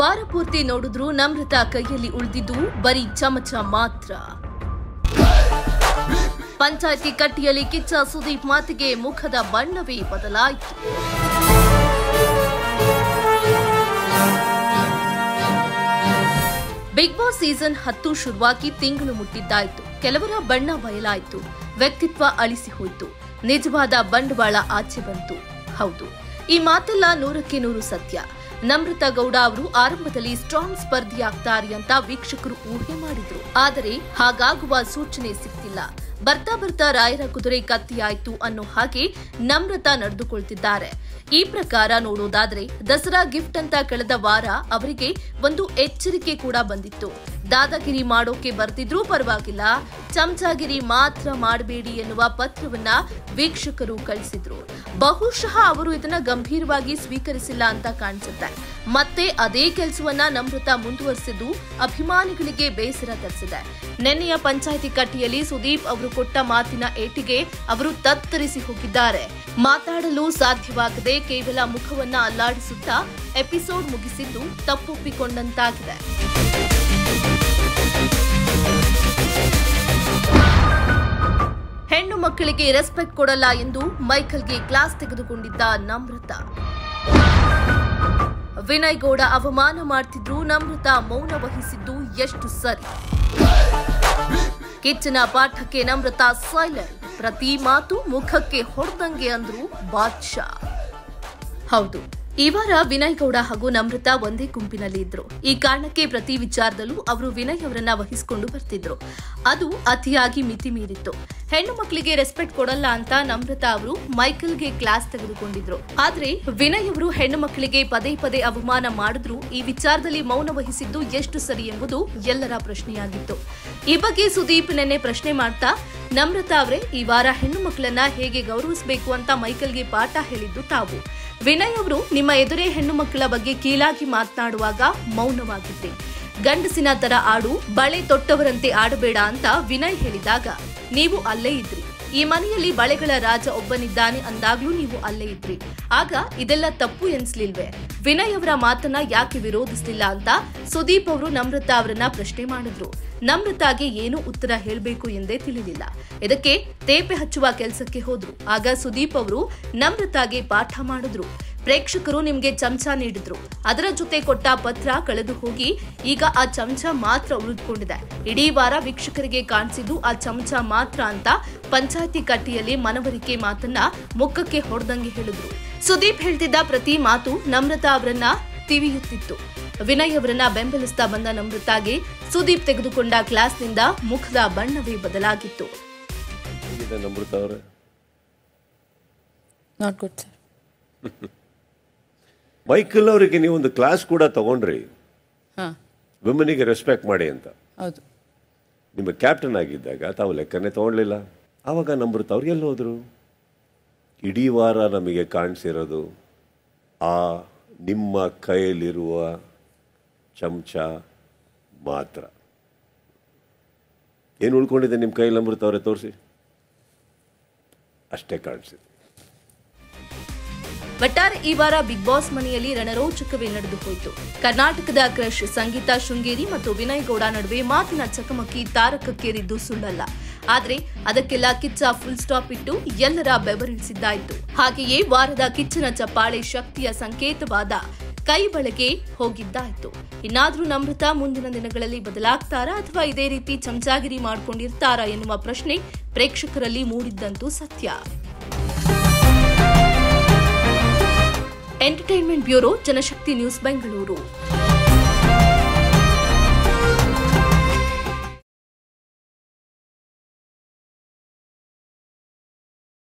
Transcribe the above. ವಾರಪೂರ್ತಿ ನೋಡಿದ್ರು ನಮ್ರತಾ ಕೈಯಲ್ಲಿ ಉಳಿದಿದ್ದು ಬರೀ ಚಮಚ ಮಾತ್ರ. ಪಂಚಾಯಿತಿ ಕಟ್ಟಿಯಲ್ಲಿ ಕಿಚ್ಚ ಸುದೀಪ್ ಮಾತಿಗೆ ಮುಖದ ಬಣ್ಣವೇ ಬದಲಾಯಿತು. ಬಿಗ್ ಬಾಸ್ ಸೀಸನ್ 10 ಶುರುವಾಗಿ ತಿಂಗಳು ಮುಟ್ಟಿದ್ದಾಯಿತು. ಕೆಲವರ ಬಣ್ಣ ಬಯಲಾಯಿತು, ವ್ಯಕ್ತಿತ್ವ ಅಳಿಸಿ ಹೋಯಿತು, ನಿಜವಾದ ಬಂಡವಾಳ ಆಚೆ ಬಂತು. ಹೌದು, ಈ ಮಾತೆಲ್ಲ 100% ಸತ್ಯ. ನಮ್ರತಾ ಗೌಡ ಅವರು ಆರಂಭದಲ್ಲಿ ಸ್ಟ್ರಾಂಗ್ ಸ್ಪರ್ಧಿಯಾಗ್ತಾರೆ ಅಂತ ವೀಕ್ಷಕರು ಊಹೆ ಮಾಡಿದ್ರು. ಆದರೆ ಹಾಗಾಗುವ ಸೂಚನೆ ಸಿಕ್ತಿಲ್ಲ. ಬರ್ತಾ ಬರ್ತಾ ರಾಯರ ಕುದುರೆ ಕತ್ತಿಯಾಯಿತು ಅನ್ನೋ ಹಾಗೆ ನಮ್ರತಾ ನಡೆದುಕೊಳ್ತಿದ್ದಾರೆ. ಈ ಪ್ರಕಾರ ನೋಡೋದಾದ್ರೆ ದಸರಾ ಗಿಫ್ಟ್ ಅಂತ ಕಳೆದ ವಾರ ಅವರಿಗೆ ಒಂದು ಎಚ್ಚರಿಕೆ ಕೂಡ ಬಂದಿತ್ತು. ದಾದಾಗಿರಿ ಮಾಡೋಕೆ ಬರ್ತಿದ್ರೂ ಪರವಾಗಿಲ್ಲ, ಚಮಚಾಗಿರಿ ಮಾತ್ರ ಮಾಡಬೇಡಿ ಎನ್ನುವ ಪತ್ರವನ್ನ ವೀಕ್ಷಕರು ಕಳಿಸಿದ್ರು. ಬಹುಶಃ ಅವರು ಇದನ್ನ ಗಂಭೀರವಾಗಿ ಸ್ವೀಕರಿಸಿಲ್ಲ ಅಂತ ಕಾಣಿಸುತ್ತೆ. ಮತ್ತೆ ಅದೇ ಕೆಲಸವನ್ನ ನಮ್ರತಾ ಮುಂದುವರಿಸಿದ್ದು ಅಭಿಮಾನಿಗಳಿಗೆ ಬೇಸರ ತರಿಸಿದೆ. ನೆನ್ನೆಯ ಪಂಚಾಯಿತಿ ಕಟ್ಟಿಯಲ್ಲಿ ಸುದೀಪ್ ಅವರು ಕೊಟ್ಟ ಮಾತಿನ ಏಟಿಗೆ ಅವರು ತತ್ತರಿಸಿ ಹೋಗಿದ್ದಾರೆ. ಮಾತಾಡಲು ಸಾಧ್ಯವಾಗದೆ ಕೇವಲ ಮುಖವನ್ನ ಅಲ್ಲಾಡಿಸುತ್ತಾ ಎಪಿಸೋಡ್ ಮುಗಿಸಿದ್ದು ತಪ್ಪೊಪ್ಪಿಕೊಂಡಂತಾಗಿದೆ. ಹೆಣ್ಣು ಮಕ್ಕಳಿಗೆ ರೆಸ್ಪೆಕ್ಟ್ ಕೊಡಲ್ಲ ಎಂದು ಮೈಕಲ್ಗೆ ಕ್ಲಾಸ್ ತೆಗೆದುಕೊಂಡಿದ್ದ ನಮ್ರತಾ. ವಿನಯ್ ಗೌಡ ಅವಮಾನ ಮಾಡ್ತಿದ್ರು, ನಮ್ರತಾ ಮೌನ ವಹಿಸಿದ್ದು ಎಷ್ಟು ಸರಿ. ಕಿಚ್ಚನ ಪಾಠಕ್ಕೆ ನಮ್ರತಾ ಸೈಲೆಂಟ್, ಪ್ರತಿ ಮಾತು ಮುಖಕ್ಕೆ ಹೊಡೆದಂಗೆ ಅಂದ್ರು ಬಾದ್ಶಾ. ಹೌದು, ಈ ವಾರ ವಿನಯ್ ಗೌಡ ಹಾಗೂ ನಮ್ರತಾ ಒಂದೇ ಗುಂಪಿನಲ್ಲಿ ಇದ್ರು. ಈ ಕಾರಣಕ್ಕೆ ಪ್ರತಿ ವಿಚಾರದಲ್ಲೂ ಅವರು ವಿನಯ್ ಅವರನ್ನ ವಹಿಸಿಕೊಂಡು ಬರ್ತಿದ್ರು. ಅದು ಅತಿಯಾಗಿ ಮಿತಿ ಮೀರಿತ್ತು. ಹೆಣ್ಣು ಮಕ್ಕಳಿಗೆ ರೆಸ್ಪೆಕ್ಟ್ ಕೊಡಲ್ಲ ಅಂತ ನಮ್ರತಾ ಅವರು ಮೈಕಲ್ಗೆ ಕ್ಲಾಸ್ ತೆಗೆದುಕೊಂಡಿದ್ರು. ಆದ್ರೆ ವಿನಯ್ ಅವರು ಹೆಣ್ಣು ಮಕ್ಕಳಿಗೆ ಪದೇ ಪದೇ ಅವಮಾನ ಮಾಡಿದ್ರು. ಈ ವಿಚಾರದಲ್ಲಿ ಮೌನ ವಹಿಸಿದ್ದು ಎಷ್ಟು ಸರಿ ಎಂಬುದು ಎಲ್ಲರ ಪ್ರಶ್ನೆಯಾಗಿತ್ತು. ಈ ಬಗ್ಗೆ ಸುದೀಪ್ ನೆನ್ನೆ ಪ್ರಶ್ನೆ ಮಾಡ್ತಾ, ನಮ್ರತಾ ಅವರೇ, ಈ ವಾರ ಹೆಣ್ಣು ಮಕ್ಕಳನ್ನ ಹೇಗೆ ಗೌರವಿಸಬೇಕು ಅಂತ ಮೈಕಲ್ಗೆ ಪಾಠ ಹೇಳಿದ್ದು ತಾವು. ವಿನಯ್ ಅವರು ನಿಮ್ಮ ಎದುರೇ ಹೆಣ್ಣು ಮಕ್ಕಳ ಬಗ್ಗೆ ಕೀಳಾಗಿ ಮಾತನಾಡುವಾಗ ಮೌನವಾಗಿದ್ದೆ. ಗಂಡಸಿನ ತರ ಆಡು, ಬಳೆ ತೊಟ್ಟವರಂತೆ ಆಡಬೇಡ ಅಂತ ವಿನಯ್ ಹೇಳಿದಾಗ ನೀವು ಅಲ್ಲೇ ಇದ್ರಿ. ಈ ಮನೆಯಲ್ಲಿ ಬಳೆಗಳ ರಾಜ ಒಬ್ಬನಿದ್ದಾನೆ ಅಂದಾಗ್ಲೂ ನೀವು ಅಲ್ಲೇ ಇದ್ರಿ. ಆಗ ಇದೆಲ್ಲ ತಪ್ಪು ಎನ್ಸ್ಲಿಲ್ವೇ? ವಿನಯ್ ಅವರ ಮಾತನ್ನ ಯಾಕೆ ವಿರೋಧಿಸಲಿಲ್ಲ ಅಂತ ಸುದೀಪ್ ಅವರು ನಮ್ರತಾ ಅವರನ್ನ ಪ್ರಶ್ನೆ ಮಾಡಿದ್ರು. ನಮ್ರತಾಗೆ ಏನು ಉತ್ತರ ಹೇಳಬೇಕು ಎಂದೇ ತಿಳಿದಿಲ್ಲ. ಇದಕ್ಕೆ ತೇಪೆ ಹಚ್ಚುವ ಕೆಲಸಕ್ಕೆ ಹೋದ್ರು. ಆಗ ಸುದೀಪ್ ಅವರು ನಮ್ರತಾಗೆ ಪಾಠ ಮಾಡಿದ್ರು. ಪ್ರೇಕ್ಷಕರು ನಿಮ್ಗೆ ಚಮಚ ನೀಡಿದ್ರು, ಅದರ ಜೊತೆ ಕೊಟ್ಟ ಪತ್ರ ಕಳೆದು ಹೋಗಿ ಈಗ ಆ ಚಮಚ ಮಾತ್ರ ಉಳಿದುಕೊಂಡಿದೆ. ಇಡೀ ವಾರ ವೀಕ್ಷಕರಿಗೆ ಕಾಣಿಸಿದ್ದು ಆ ಚಮಚ ಮಾತ್ರ ಅಂತ ಪಂಚಾಯಿತಿ ಕಟ್ಟಿಯಲ್ಲಿ ಮನವರಿಕೆ ಮಾತನ್ನ ಮುಖಕ್ಕೆ ಹೊಡೆದಂಗೆ ಹೇಳಿದ್ರು. ಸುದೀಪ್ ಹೇಳ್ತಿದ್ದ ಪ್ರತಿ ಮಾತು ನಮ್ರತಾ ಅವರನ್ನ ತಿವಿಯುತ್ತಿತ್ತು. ವಿನಯ್ ಅವರನ್ನ ಬೆಂಬಲಿಸ್ತಾ ಬಂದ ನಮ್ರತಾಗೆ ಸುದೀಪ್ ತೆಗೆದುಕೊಂಡ ಕ್ಲಾಸ್ನಿಂದ ಮುಖದ ಬಣ್ಣವೇ ಬದಲಾಗಿತ್ತು. ಮೈಕಲ್ ಅವರಿಗೆ ನೀವೊಂದು ಕ್ಲಾಸ್ ಕೂಡ ತಗೊಂಡ್ರಿ, ವಿಮನಿಗೆ ರೆಸ್ಪೆಕ್ಟ್ ಮಾಡಿ ಅಂತ. ನಿಮ್ಮ ಕ್ಯಾಪ್ಟನ್ ಆಗಿದ್ದಾಗ ತಾವು ಲೆಕ್ಕನೇ ತಗೊಂಡ್ಲಿಲ್ಲ. ಆವಾಗ ನಮ್ರತಾ ಅವ್ರಿಗೆ ಎಲ್ಲಿ ಹೋದ್ರು? ಇಡೀ ವಾರ ನಮಗೆ ಕಾಣಿಸಿರೋದು ಆ ನಿಮ್ಮ ಕೈಯಲ್ಲಿರುವ ಚಮಚ ಮಾತ್ರ. ಏನು ಉಳ್ಕೊಂಡಿದೆ ನಿಮ್ಮ ಕೈಯಲ್ಲಿ ನಮ್ರತಾ ಅವರೇ? ತೋರಿಸಿ. ಅಷ್ಟೇ ಕಾಣಿಸಿದೆ. ಒಟ್ಟಾರೆ ಈ ವಾರ ಬಿಗ್ ಬಾಸ್ ಮನೆಯಲ್ಲಿ ರಣರೋಚಕವೇ ನಡೆದು ಹೋಯಿತು. ಕರ್ನಾಟಕದ ಕ್ರಶ್ ಸಂಗೀತಾ ಶೃಂಗೇರಿ ಮತ್ತು ವಿನಯ್ ಗೌಡ ನಡುವೆ ಮಾತಿನ ಚಕಮಕಿ ತಾರಕಕ್ಕೇರಿದ್ದು ಸುಳ್ಳಲ್ಲ. ಆದ್ರೆ ಅದಕ್ಕೆಲ್ಲ ಕಿಚ್ಚ ಫುಲ್ ಸ್ಟಾಪ್ ಇಟ್ಟು ಎಲ್ಲರ ಬೆವರಿಳಿಸಿದ್ದಾಯಿತು. ಹಾಗೆಯೇ ವಾರದ ಕಿಚ್ಚನ ಚಪ್ಪಾಳೆ ಶಕ್ತಿಯ ಸಂಕೇತವಾದ ಕೈ ಬಳಕೆ ಹೋಗಿದ್ದಾಯಿತು. ಇನ್ನಾದ್ರೂ ನಮ್ರತಾ ಮುಂದಿನ ದಿನಗಳಲ್ಲಿ ಬದಲಾಗ್ತಾರಾ ಅಥವಾ ಇದೇ ರೀತಿ ಚಮಚಾಗಿರಿ ಮಾಡ್ಕೊಂಡಿರ್ತಾರಾ ಎನ್ನುವ ಪ್ರಶ್ನೆ ಪ್ರೇಕ್ಷಕರಲ್ಲಿ ಮೂಡಿದ್ದಂತೂ ಸತ್ಯ. Entertainment bureau, Janashakti news, Bengaluru.